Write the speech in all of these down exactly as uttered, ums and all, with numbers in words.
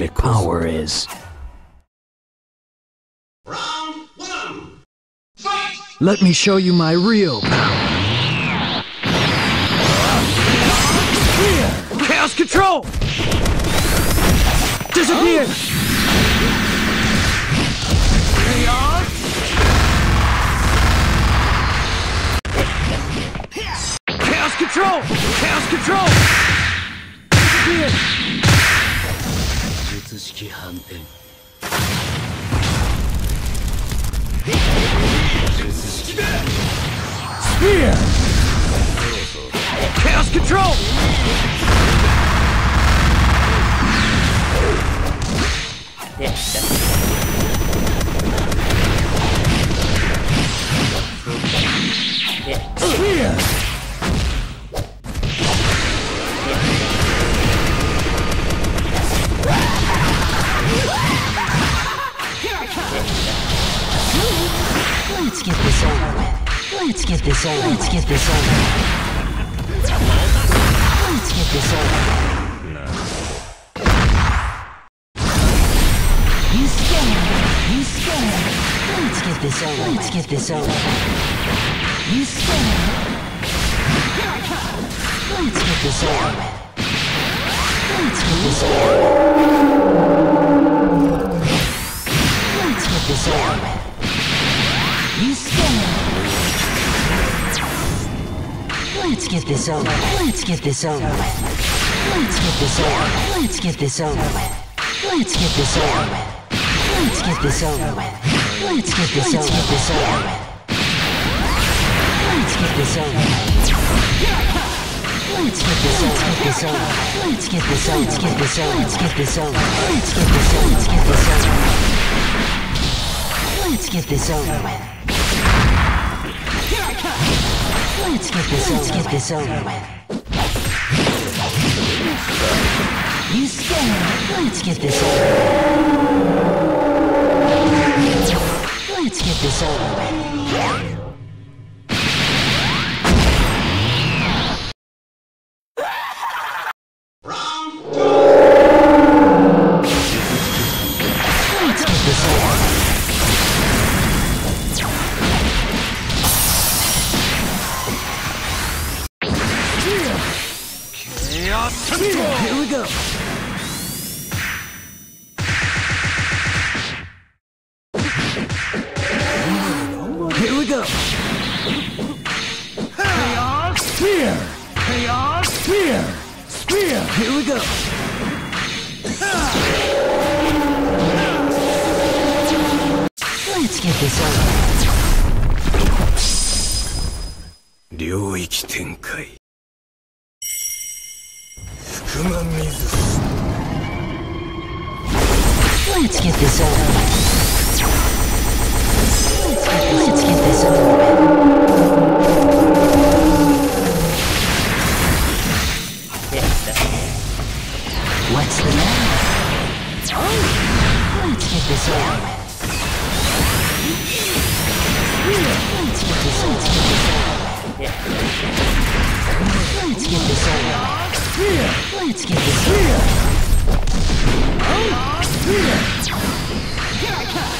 magic power is. Round one. Fight! Let me show you my real power. Spear! Chaos Control! Disappear! Chaos! Chaos Control! Chaos Control! Disappear! Spear! Chaos Control! Spear! Let's get this over with. Let's get this over. Let's get this over. Let's get this over. No. You scare me. You scare me. Let's get this over. Let's get this over. You scare me. Let's get this over. Let's get this over. Let's get this over. You Let's get this over. Let's get this over. Let's get this over. Let's get this over. Let's get this over. Let's get this over. Let's get this over. Let's get this over. Let's get this over. Let's get this over. Let's get this over. Let's get this over. Let's get this over. Let's get this over. Let's get this over. Let's get this over with. Let's get this Let's over. Get this over with. You scare me. Let's get this over. Let's get this over with. Let's get this over. Here we go. Here we go. Chaos Spear. Chaos Spear. Spear. Here we go. Let's get this over. 領域展開。 Let's get this over. Let's get this, let's get this over. What's the matter? Let's get this over. Let's get this, let's get this over. Let's get this over. Let's get this here. Oh, here. Here I come.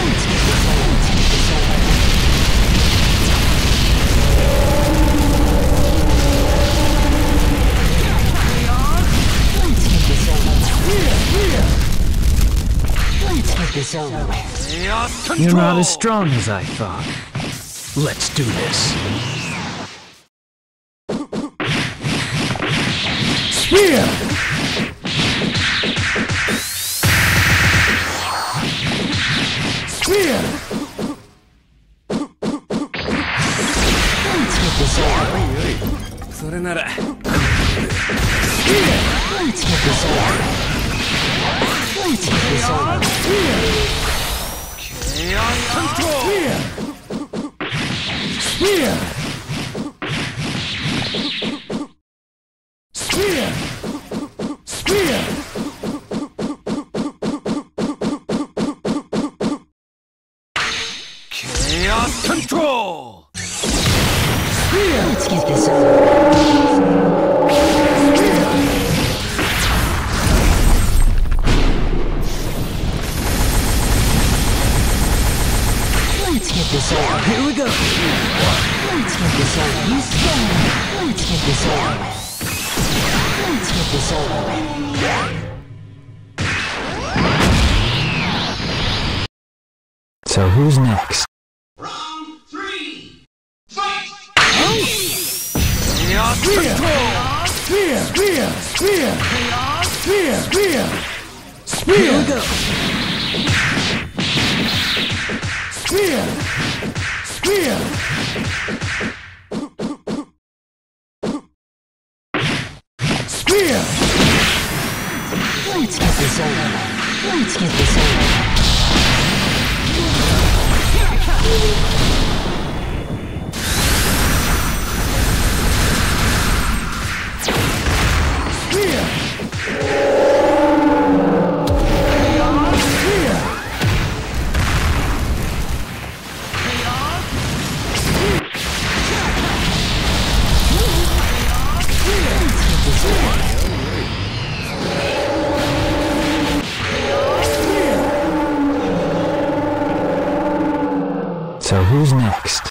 Let's get this over. Let's get this over. Let's get this over. Here, here. Let's get this over with. You're not as strong as I thought. Let's do this. Spear! Spear! Let's get this over. それなら。Spear! Let's get this over. Let's get this over. Spear! Chaos Control! Spear! Spear! Chaos Control! Spear! Let's get this over. Spear! Here we go. Let's get this over. You stand. Let's get this over. Let's get this over. So who's next? Round three. Fight. Chaos Control. Spear. Spear. Spear. Spear. Spear. Spear. Here we go. Spear! Spear! Spear! Let's get this over. Let's get this over. Here I come! Spear! Spear! So who's next?